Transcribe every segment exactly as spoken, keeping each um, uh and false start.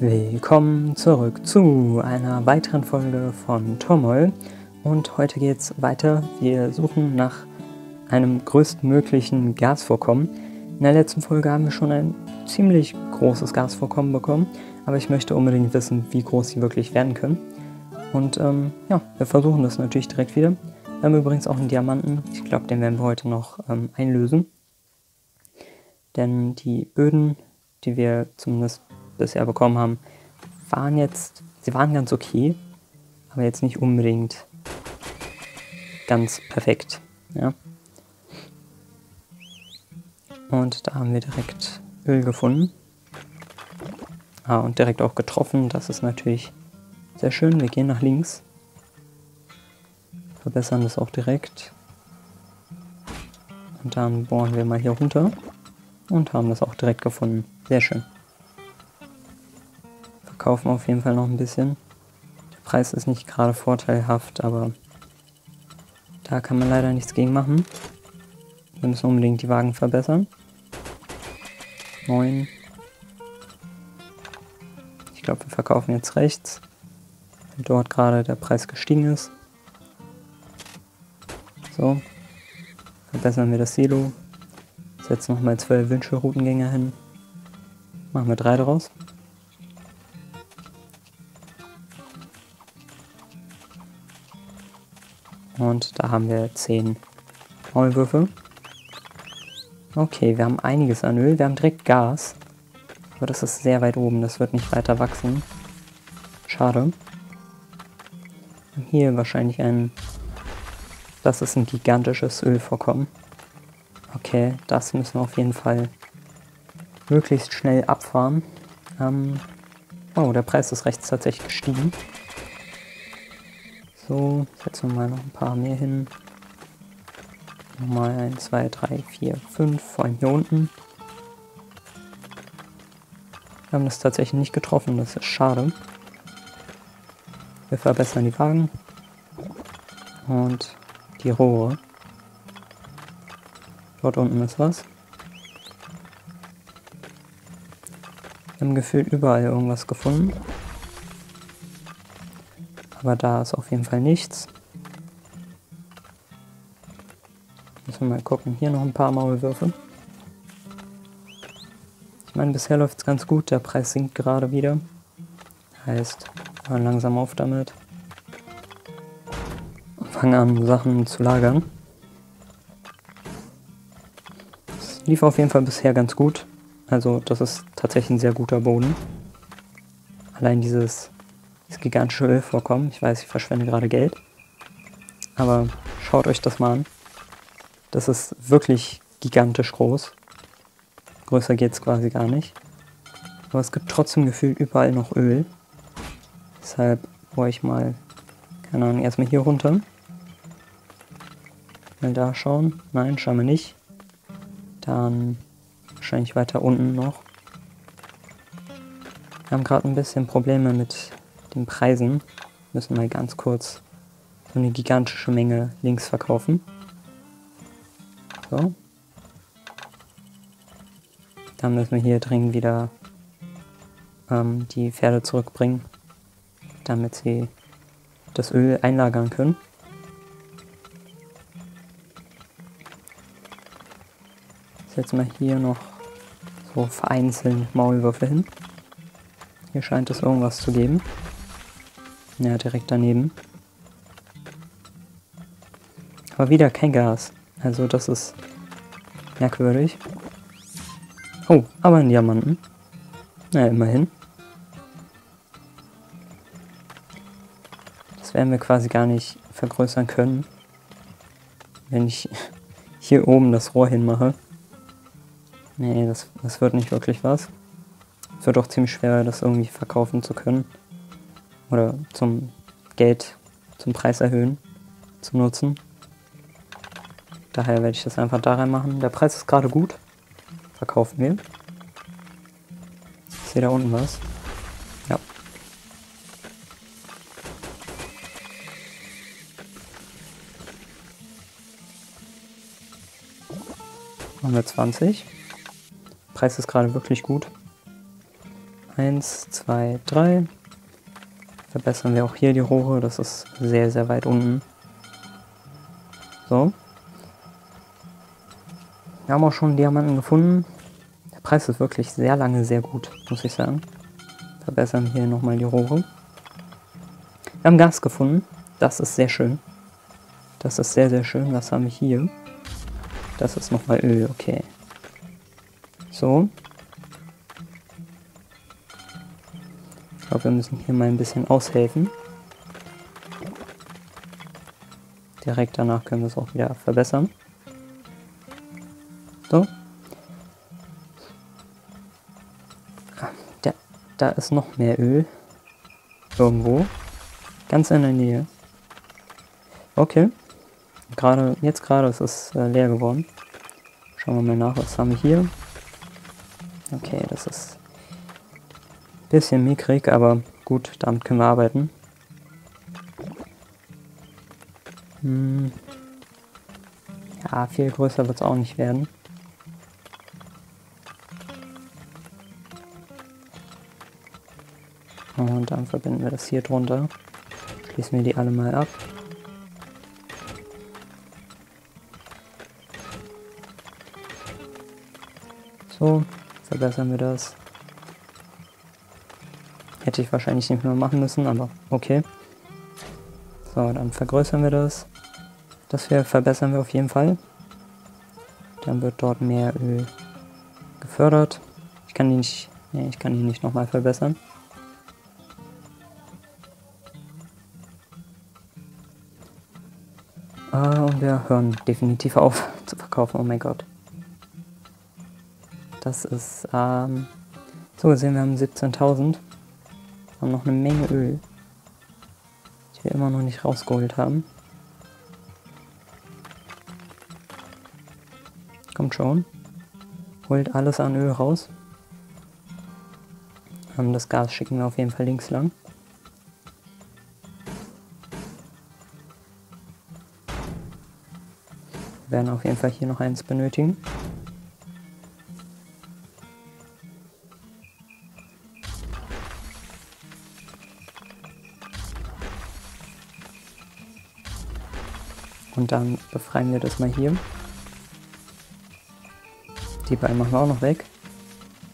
Willkommen zurück zu einer weiteren Folge von Turmoil. Und heute geht es weiter. Wir suchen nach einem größtmöglichen Gasvorkommen. In der letzten Folge haben wir schon ein ziemlich großes Gasvorkommen bekommen, aber ich möchte unbedingt wissen, wie groß sie wirklich werden können. Und ähm, ja, wir versuchen das natürlich direkt wieder. Wir haben übrigens auch einen Diamanten. Ich glaube, den werden wir heute noch ähm, einlösen. Denn die Böden, die wir zumindest bisher bekommen haben, waren jetzt, sie waren ganz okay, aber jetzt nicht unbedingt ganz perfekt. Ja. Und da haben wir direkt Öl gefunden. Ah, und direkt auch getroffen, das ist natürlich sehr schön. Wir gehen nach links, verbessern das auch direkt. Und dann bohren wir mal hier runter und haben das auch direkt gefunden. Sehr schön. Kaufen auf jeden Fall noch ein bisschen. Der Preis ist nicht gerade vorteilhaft, aber da kann man leider nichts gegen machen. Wir müssen unbedingt die Wagen verbessern. neun. Ich glaube, wir verkaufen jetzt rechts, weil dort gerade der Preis gestiegen ist. So. Verbessern wir das Silo. Setzen nochmal zwölf Wünschelroutengänger hin. Machen wir drei daraus. Und da haben wir zehn Maulwürfe. Okay, wir haben einiges an Öl. Wir haben direkt Gas. Aber das ist sehr weit oben. Das wird nicht weiter wachsen. Schade. Und hier wahrscheinlich ein... Das ist ein gigantisches Ölvorkommen. Okay, das müssen wir auf jeden Fall möglichst schnell abfahren. Ähm oh, der Preis ist rechts tatsächlich gestiegen. So, setzen wir mal noch ein paar mehr hin. Nochmal eins, zwei, drei, vier, fünf, vor allem hier unten. Wir haben das tatsächlich nicht getroffen, das ist schade. Wir verbessern die Wagen und die Rohre. Dort unten ist was. Wir haben gefühlt überall irgendwas gefunden. Aber da ist auf jeden Fall nichts. Müssen wir mal gucken. Hier noch ein paar Maulwürfe. Ich meine, bisher läuft es ganz gut. Der Preis sinkt gerade wieder. Heißt, wir hören langsam auf damit. Und fangen an, Sachen zu lagern. Es lief auf jeden Fall bisher ganz gut. Also das ist tatsächlich ein sehr guter Boden. Allein dieses... Das gigantische Ölvorkommen. Ich weiß, ich verschwende gerade Geld. Aber schaut euch das mal an. Das ist wirklich gigantisch groß. Größer geht es quasi gar nicht. Aber es gibt trotzdem gefühlt überall noch Öl. Deshalb bohre ich mal, keine Ahnung, erstmal hier runter. Mal da schauen. Nein, schauen wir nicht. Dann wahrscheinlich weiter unten noch. Wir haben gerade ein bisschen Probleme mit den Preisen. Müssen wir ganz kurz so eine gigantische Menge links verkaufen. So. Dann müssen wir hier dringend wieder ähm, die Pferde zurückbringen, damit sie das Öl einlagern können. Jetzt mal hier noch so vereinzelt Maulwürfe hin. Hier scheint es irgendwas zu geben. Ja, direkt daneben. Aber wieder kein Gas. Also das ist merkwürdig. Oh, aber ein Diamanten. Na, immerhin. Das werden wir quasi gar nicht vergrößern können, wenn ich hier oben das Rohr hinmache. Nee, das, das wird nicht wirklich was. Es wird auch ziemlich schwer, das irgendwie verkaufen zu können. Oder zum Geld, zum Preis erhöhen, zu nutzen. Daher werde ich das einfach da rein machen. Der Preis ist gerade gut. Verkaufen wir. Ich sehe da unten was. Ja. Machen wir zwanzig. Der Preis ist gerade wirklich gut. Eins, zwei, drei. Verbessern wir auch hier die Rohre. Das ist sehr, sehr weit unten. So. Wir haben auch schon Diamanten gefunden. Der Preis ist wirklich sehr lange sehr gut, muss ich sagen. Verbessern hier nochmal die Rohre. Wir haben Gas gefunden. Das ist sehr schön. Das ist sehr, sehr schön. Was haben wir hier? Das ist nochmal Öl, okay. So. Ich glaube, wir müssen hier mal ein bisschen aushelfen. Direkt danach können wir es auch wieder verbessern. So. Ah, da, da ist noch mehr Öl. Irgendwo. Ganz in der Nähe. Okay. Gerade, jetzt gerade ist es äh, leer geworden. Schauen wir mal nach, was haben wir hier. Okay, das ist ein bisschen mickrig, aber gut, damit können wir arbeiten. Hm. Ja, viel größer wird es auch nicht werden. Und dann verbinden wir das hier drunter. Schließen wir die alle mal ab. So, verbessern wir das. Hätte ich wahrscheinlich nicht mehr machen müssen, aber okay. So, dann vergrößern wir das. Das hier verbessern wir auf jeden Fall. Dann wird dort mehr Öl gefördert. Ich kann die nicht, nee, ich kann die nicht nochmal verbessern. Ah, und wir hören definitiv auf zu verkaufen, oh mein Gott. Das ist, ähm, so gesehen, wir haben siebzehntausend, haben noch eine Menge Öl, die wir immer noch nicht rausgeholt haben. Kommt schon, holt alles an Öl raus. Das Gas schicken wir auf jeden Fall links lang. Wir werden auf jeden Fall hier noch eins benötigen. Und dann befreien wir das mal hier. Die beiden machen wir auch noch weg.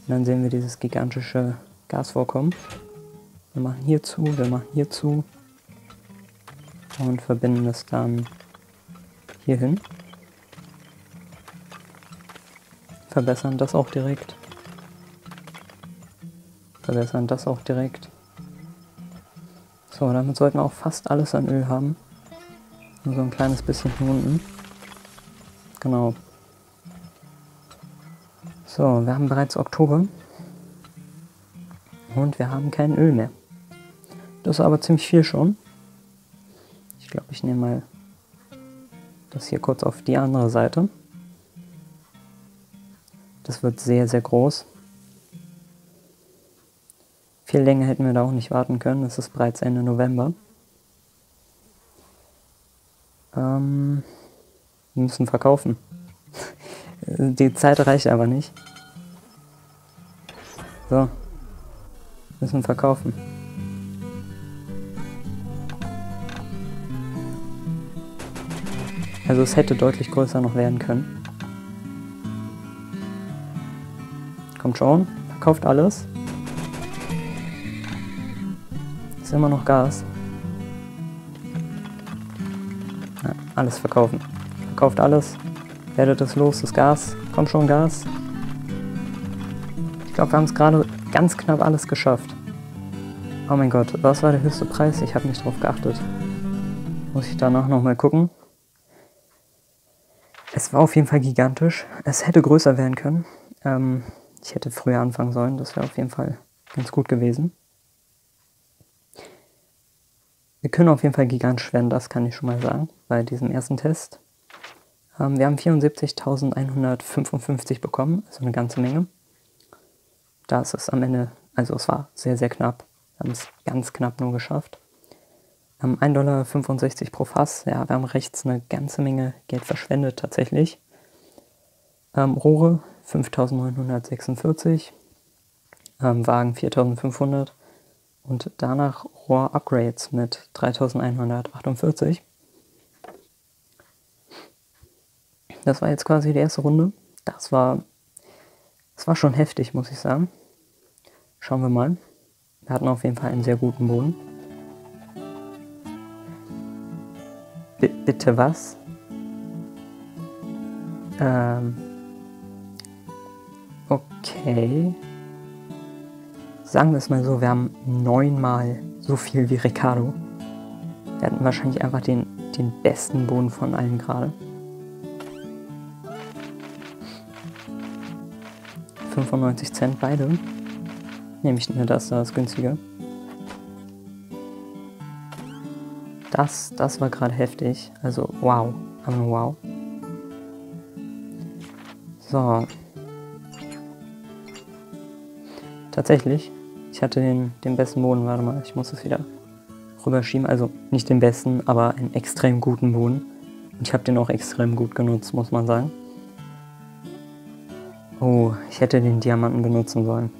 Und dann sehen wir dieses gigantische Gasvorkommen. Wir machen hier zu, wir machen hier zu. Und verbinden das dann hier hin. Verbessern das auch direkt. Verbessern das auch direkt. So, damit sollten wir auch fast alles an Öl haben. Nur so ein kleines bisschen hier unten. Genau. So, wir haben bereits Oktober. Und wir haben kein Öl mehr. Das ist aber ziemlich viel schon. Ich glaube, ich nehme mal das hier kurz auf die andere Seite. Das wird sehr, sehr groß. Viel länger hätten wir da auch nicht warten können. Es ist bereits Ende November. Ähm, wir müssen verkaufen. Die Zeit reicht aber nicht. So. Müssen verkaufen. Also es hätte deutlich größer noch werden können. Kommt schon, verkauft alles. Ist immer noch Gas. Ja, alles verkaufen. Verkauft alles. Werdet es los, das Gas. Kommt schon, Gas. Ich glaube, wir haben es gerade ganz knapp alles geschafft. Oh mein Gott, was war der höchste Preis? Ich habe nicht drauf geachtet. Muss ich danach nochmal gucken. Es war auf jeden Fall gigantisch. Es hätte größer werden können. Ähm... Ich hätte früher anfangen sollen, das wäre auf jeden Fall ganz gut gewesen. Wir können auf jeden Fall gigantisch werden, das kann ich schon mal sagen, bei diesem ersten Test. Ähm, wir haben vierundsiebzigtausendeinhundertfünfundfünfzig bekommen, also eine ganze Menge. Da ist es am Ende, also es war sehr, sehr knapp. Wir haben es ganz knapp nur geschafft. Ähm, ein Dollar fünfundsechzig pro Fass, ja, wir haben rechts eine ganze Menge Geld verschwendet tatsächlich. Ähm, Rohre fünftausendneunhundertsechsundvierzig, ähm, Wagen viertausendfünfhundert und danach Rohr-Upgrades mit dreitausendeinhundertachtundvierzig. Das war jetzt quasi die erste Runde. Das war, das war schon heftig, muss ich sagen. Schauen wir mal. Wir hatten auf jeden Fall einen sehr guten Boden. B bitte was? Ähm. Okay. Sagen wir es mal so, wir haben neunmal so viel wie Ricardo. Wir hatten wahrscheinlich einfach den, den besten Boden von allen gerade. fünfundneunzig Cent beide. Nehme ich nur das, das ist günstiger. Das, das war gerade heftig. Also wow, aber wow. So. Tatsächlich, ich hatte den, den besten Boden. Warte mal, ich muss es wieder rüberschieben. Also nicht den besten, aber einen extrem guten Boden. Und ich habe den auch extrem gut genutzt, muss man sagen. Oh, ich hätte den Diamanten benutzen sollen.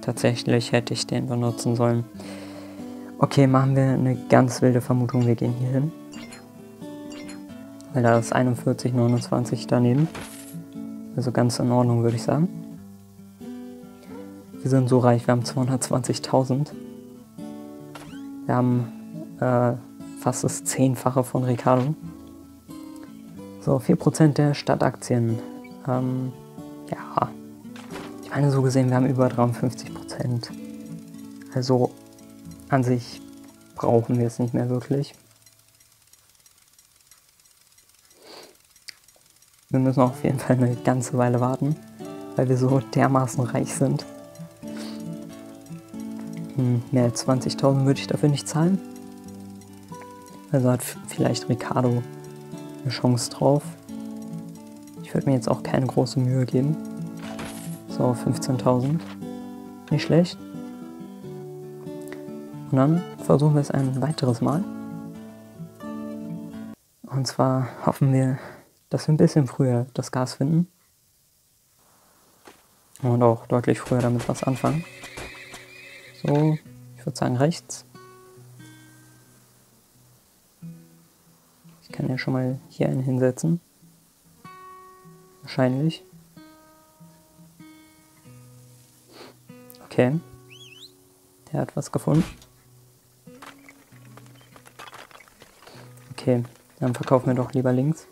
Tatsächlich hätte ich den benutzen sollen. Okay, machen wir eine ganz wilde Vermutung. Wir gehen hier hin. Weil da ist einundvierzig neunundzwanzig daneben. Also ganz in Ordnung, würde ich sagen. Wir sind so reich, wir haben zweihundertzwanzigtausend. Wir haben äh, fast das Zehnfache von Ricardo. So, vier Prozent der Stadtaktien. Ähm, ja. Ich meine, so gesehen, wir haben über dreiundfünfzig Prozent. Also, an sich brauchen wir es nicht mehr wirklich. Wir müssen auf jeden Fall eine ganze Weile warten, weil wir so dermaßen reich sind. Hm, mehr als zwanzigtausend würde ich dafür nicht zahlen. Also hat vielleicht Ricardo eine Chance drauf. Ich würde mir jetzt auch keine große Mühe geben. So, fünfzehntausend. Nicht schlecht. Und dann versuchen wir es ein weiteres Mal. Und zwar hoffen wir, dass wir ein bisschen früher das Gas finden. Und auch deutlich früher damit was anfangen. So, ich würde sagen rechts. Ich kann ja schon mal hier einen hinsetzen. Wahrscheinlich. Okay. Der hat was gefunden. Okay, dann verkaufen wir doch lieber links.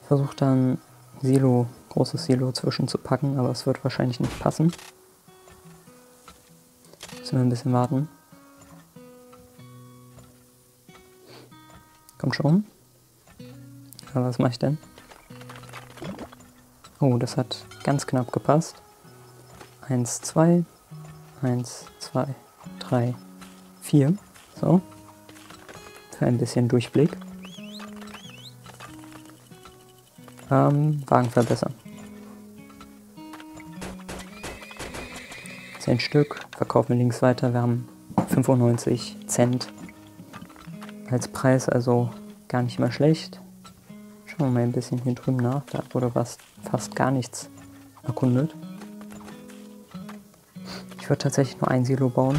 Ich versuche dann Silo, großes Silo zwischenzupacken, aber es wird wahrscheinlich nicht passen. Müssen wir ein bisschen warten. Komm schon. Aber was mache ich denn? Oh, das hat ganz knapp gepasst. eins, zwei, eins, zwei, drei, vier. So. Für ein bisschen Durchblick. Ähm, Wagen verbessern. zehn Stück. Verkaufen wir links weiter. Wir haben fünfundneunzig Cent als Preis, also gar nicht mal schlecht. Schauen wir mal ein bisschen hier drüben nach. Da wurde fast, fast gar nichts erkundet. Ich würde tatsächlich nur ein Silo bauen.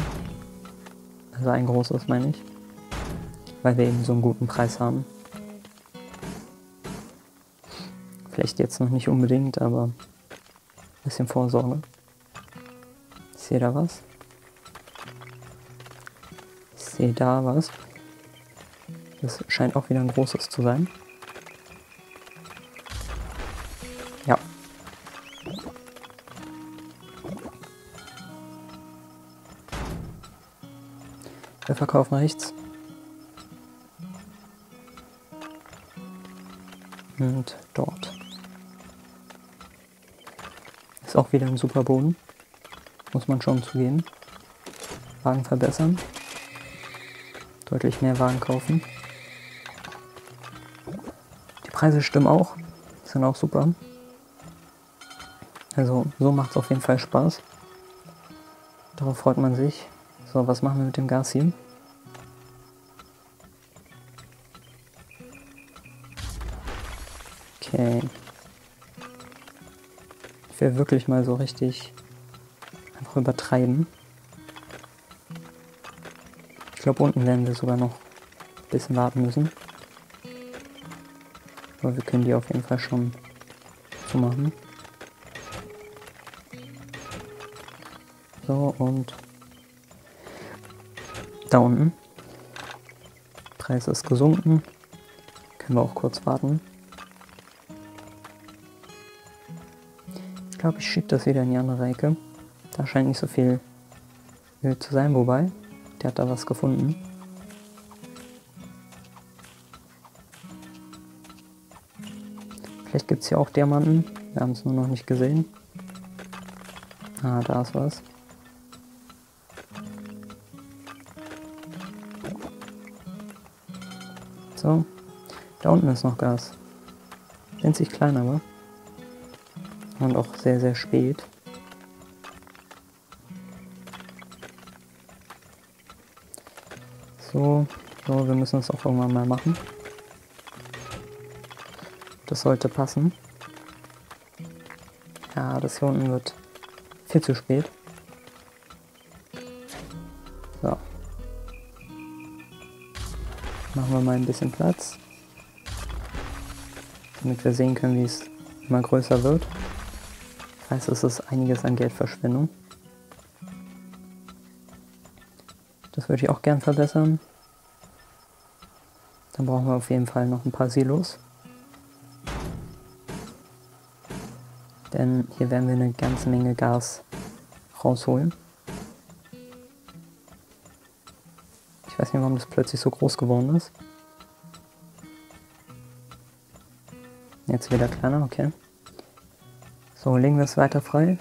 Also ein großes, meine ich. Weil wir eben so einen guten Preis haben. Vielleicht jetzt noch nicht unbedingt, aber ein bisschen Vorsorge. Ich sehe da was. Ich sehe da was. Das scheint auch wieder ein großes zu sein. Ja. Wir verkaufen rechts. Und dort. Ist auch wieder ein super Boden. Muss man schon zugeben. Wagen verbessern. Deutlich mehr Wagen kaufen. Die Preise stimmen auch. Sind auch super. Also so macht es auf jeden Fall Spaß. Darauf freut man sich. So, was machen wir mit dem Gas hier? Okay. wir wirklich mal so richtig einfach übertreiben. Ich glaube, unten werden wir sogar noch ein bisschen warten müssen. Aber wir können die auf jeden Fall schon zumachen. So, und da unten. Preis ist gesunken. Können wir auch kurz warten. Ich glaube, ich schiebe das wieder in die andere Ecke. Da scheint nicht so viel Öl zu sein, wobei, der hat da was gefunden. Vielleicht gibt es hier auch Diamanten. Wir haben es nur noch nicht gesehen. Ah, da ist was. So. Da unten ist noch Gas. Winzig klein aber. Und auch sehr, sehr spät. So, so, wir müssen das auch irgendwann mal machen. Das sollte passen. Ja, das hier unten wird viel zu spät. So. Machen wir mal ein bisschen Platz, damit wir sehen können, wie es immer größer wird. Das heißt, es ist einiges an Geldverschwendung. Das würde ich auch gern verbessern. Dann brauchen wir auf jeden Fall noch ein paar Silos. Denn hier werden wir eine ganze Menge Gas rausholen. Ich weiß nicht, warum das plötzlich so groß geworden ist. Jetzt wieder kleiner, okay. So, legen wir es weiter frei.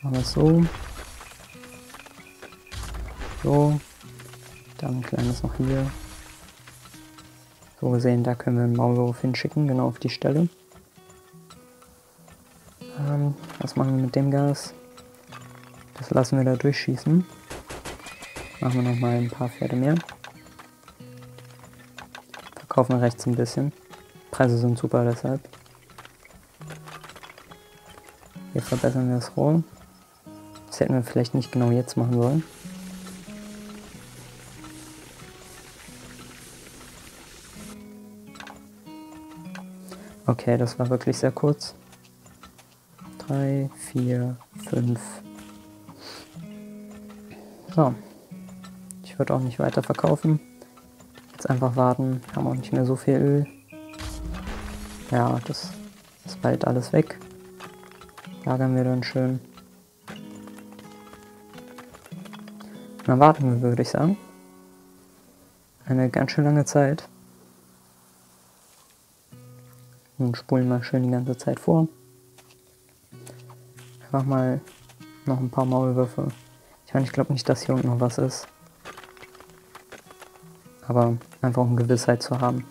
Machen wir es so. So. Dann ein kleines noch hier. So gesehen, da können wir einen Maulwurf hinschicken, genau auf die Stelle. Ähm, was machen wir mit dem Gas? Das lassen wir da durchschießen. Machen wir nochmal ein paar Pferde mehr. Verkaufen wir rechts ein bisschen. Preise sind super, deshalb. Hier verbessern wir das Rohr. Das hätten wir vielleicht nicht genau jetzt machen sollen. Okay, das war wirklich sehr kurz. Drei, vier, fünf. So. Ich würde auch nicht weiter verkaufen. Jetzt einfach warten. Haben auch nicht mehr so viel Öl. Ja, das ist bald alles weg. Lagern wir dann schön. Dann warten wir, würde ich sagen. Eine ganz schön lange Zeit. Und spulen mal schön die ganze Zeit vor. Einfach mal noch ein paar Maulwürfe. Ich meine, ich glaube nicht, dass hier unten noch was ist. Aber einfach um Gewissheit zu haben.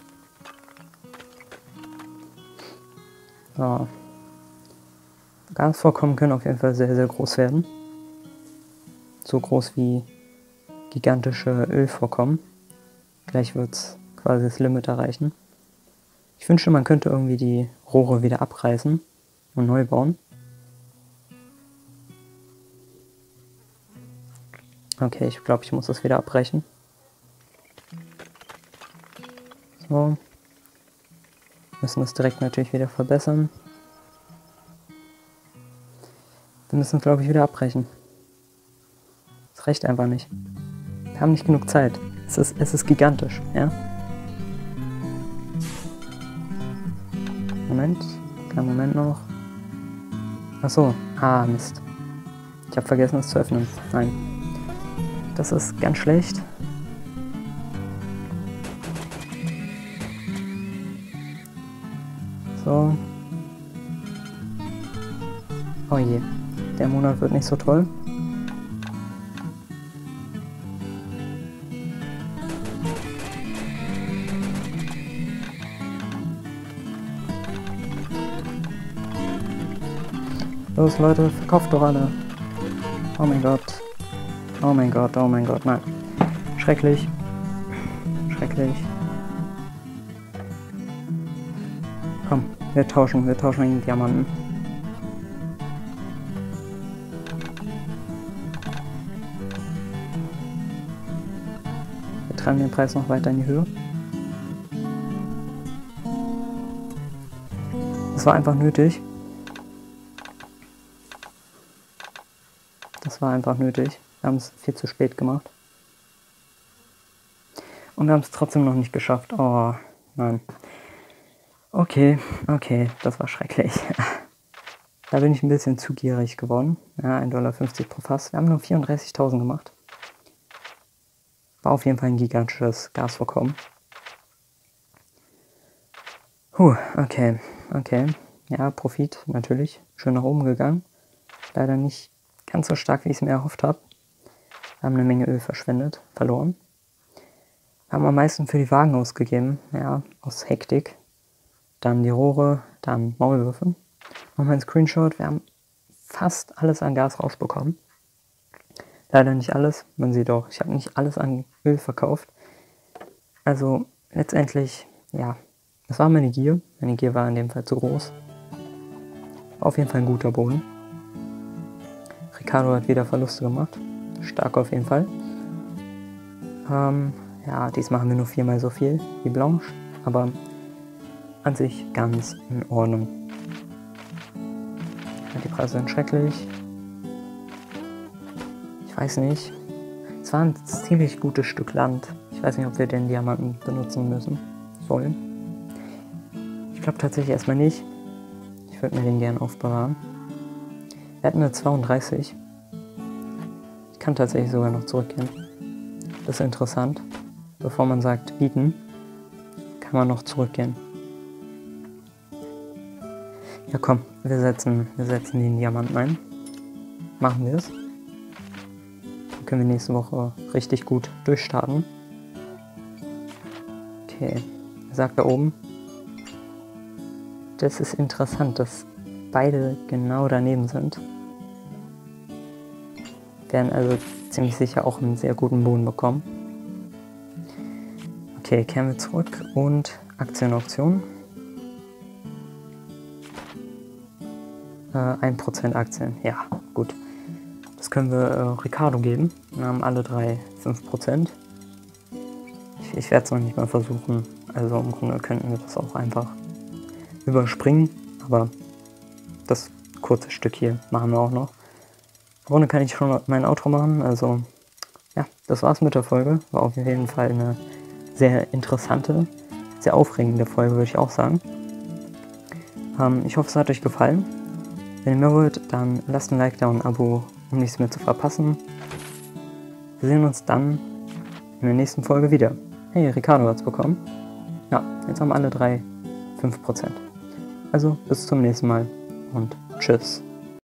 So. Gasvorkommen können auf jeden Fall sehr, sehr groß werden. So groß wie gigantische Ölvorkommen. Gleich wird es quasi das Limit erreichen. Ich wünsche, man könnte irgendwie die Rohre wieder abreißen und neu bauen. Okay, ich glaube, ich muss das wieder abbrechen. So. Müssen das direkt natürlich wieder verbessern. Wir müssen, glaube ich, wieder abbrechen. Das reicht einfach nicht. Wir haben nicht genug Zeit. Es ist, es ist gigantisch, ja? Moment. Kleinen Moment noch. Achso. Ah, Mist. Ich habe vergessen, es zu öffnen. Nein. Das ist ganz schlecht. So. Oh je, der Monat wird nicht so toll. Los Leute, verkauft doch alle. Oh mein Gott. Oh mein Gott, oh mein Gott, nein. Schrecklich. Schrecklich. Komm, wir tauschen, wir tauschen gegen Diamanten. treiben den Preis noch weiter in die Höhe. Das war einfach nötig. Das war einfach nötig. Wir haben es viel zu spät gemacht. Und wir haben es trotzdem noch nicht geschafft. Oh, nein. Okay, okay, das war schrecklich. Da bin ich ein bisschen zu gierig geworden. Ja, ein Dollar fünfzig pro Fass. Wir haben nur vierunddreißigtausend gemacht. War auf jeden Fall ein gigantisches Gasvorkommen. Puh, okay, okay. Ja, Profit natürlich. Schön nach oben gegangen. Leider nicht ganz so stark, wie ich es mir erhofft habe. Wir haben eine Menge Öl verschwendet, verloren. Wir haben am meisten für die Wagen ausgegeben. Ja, aus Hektik. Dann die Rohre, dann Maulwürfe. Nochmal ein Screenshot. Wir haben fast alles an Gas rausbekommen. Leider nicht alles. Man sieht auch, ich habe nicht alles an Öl verkauft. Also letztendlich, ja, das war meine Gier. Meine Gier war in dem Fall zu groß. War auf jeden Fall ein guter Boden. Ricardo hat wieder Verluste gemacht. Stark auf jeden Fall. Ähm, ja, diesmal haben wir nur viermal so viel wie Blanche. Aber an sich ganz in Ordnung. Ja, die Preise sind schrecklich. Ich weiß nicht. Es war ein ziemlich gutes Stück Land. Ich weiß nicht, ob wir den Diamanten benutzen müssen sollen. Ich glaube tatsächlich erstmal nicht. Ich würde mir den gern aufbewahren. Wir hatten eine zweiunddreißig. Ich kann tatsächlich sogar noch zurückgehen. Das ist interessant. Bevor man sagt bieten, kann man noch zurückgehen. Ja komm, wir setzen, wir setzen den Diamanten ein. Machen wir es. Dann können wir nächste Woche richtig gut durchstarten. Okay, sagt da oben. Das ist interessant, dass beide genau daneben sind. Werden also ziemlich sicher auch einen sehr guten Boden bekommen. Okay, kehren wir zurück und Aktienauktion. ein Prozent Aktien, ja, gut. Das können wir äh, Ricardo geben. Wir haben alle drei fünf Prozent. Ich, ich werde es noch nicht mal versuchen. Also im Grunde könnten wir das auch einfach überspringen. Aber das kurze Stück hier machen wir auch noch. Im Grunde kann ich schon mein Outro machen. Also ja, das war's mit der Folge. War auf jeden Fall eine sehr interessante, sehr aufregende Folge, würde ich auch sagen. Ähm, ich hoffe, es hat euch gefallen. Wenn ihr mehr wollt, dann lasst ein Like da und ein Abo, um nichts mehr zu verpassen. Wir sehen uns dann in der nächsten Folge wieder. Hey, Ricardo hat's bekommen. Ja, jetzt haben alle drei fünf Prozent. Also bis zum nächsten Mal und tschüss.